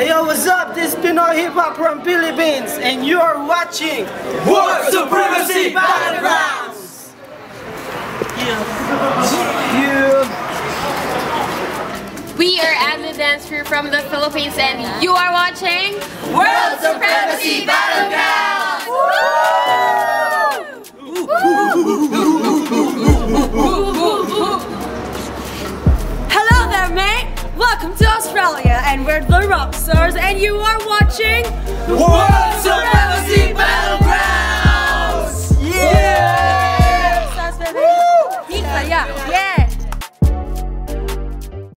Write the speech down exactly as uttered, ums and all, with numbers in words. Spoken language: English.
Hey yo, what's up? This is Pinoy Hip Hop from Philippines, and you are watching World Supremacy Battlegrounds! Yeah. Yeah. We are Adna Dance Crew from the Philippines, and you are watching World Supremacy Battlegrounds! Woo! Hello there, mate! Welcome to Australia, and we're the Rockstars, and you are watching World Supremacy!